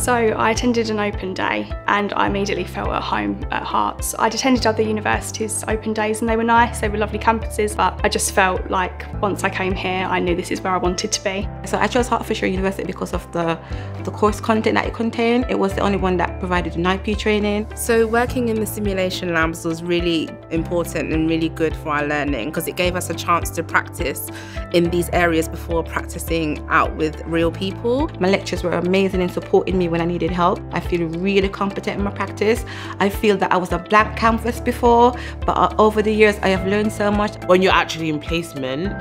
So I attended an open day and I immediately felt at home at Herts. I'd attended other universities' open days and they were nice, they were lovely campuses, but I just felt like once I came here, I knew this is where I wanted to be. So I chose Hertfordshire University because of the course content that it contained. It was the only one that provided an IP training. So working in the simulation labs was really important and really good for our learning because it gave us a chance to practice in these areas before practicing out with real people. My lectures were amazing in supporting me when I needed help. I feel really competent in my practice. I feel that I was a blank canvas before, but over the years I have learned so much. When you're actually in placement,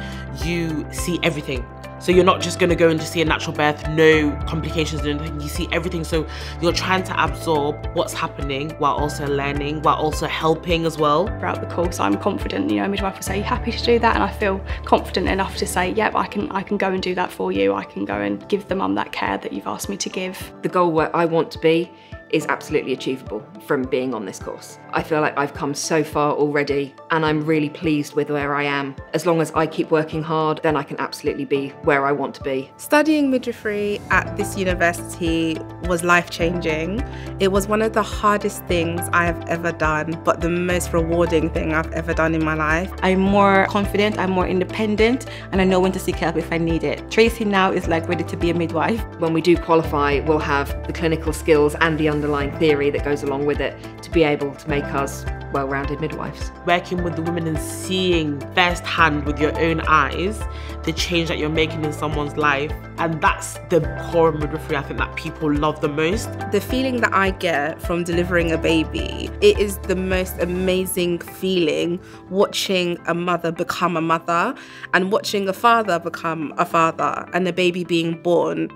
you see everything. So you're not just going to go in to see a natural birth, no complications, no anything. You see everything. So you're trying to absorb what's happening while also learning, while also helping as well. Throughout the course, I'm confident. You know, midwife will say, "You're happy to do that," and I feel confident enough to say, "Yep, I can go and do that for you. I can go and give the mum that care that you've asked me to give." The goal where I want to be is absolutely achievable from being on this course. I feel like I've come so far already and I'm really pleased with where I am. As long as I keep working hard, then I can absolutely be where I want to be. Studying midwifery at this university was life-changing. It was one of the hardest things I have ever done, but the most rewarding thing I've ever done in my life. I'm more confident, I'm more independent, and I know when to seek help if I need it. Tracy now is like ready to be a midwife. When we do qualify, we'll have the clinical skills and the underlying theory that goes along with it to be able to make us well-rounded midwives. Working with the women and seeing firsthand with your own eyes the change that you're making in someone's life, and that's the core of midwifery I think that people love the most. The feeling that I get from delivering a baby, it is the most amazing feeling, watching a mother become a mother and watching a father become a father and a baby being born.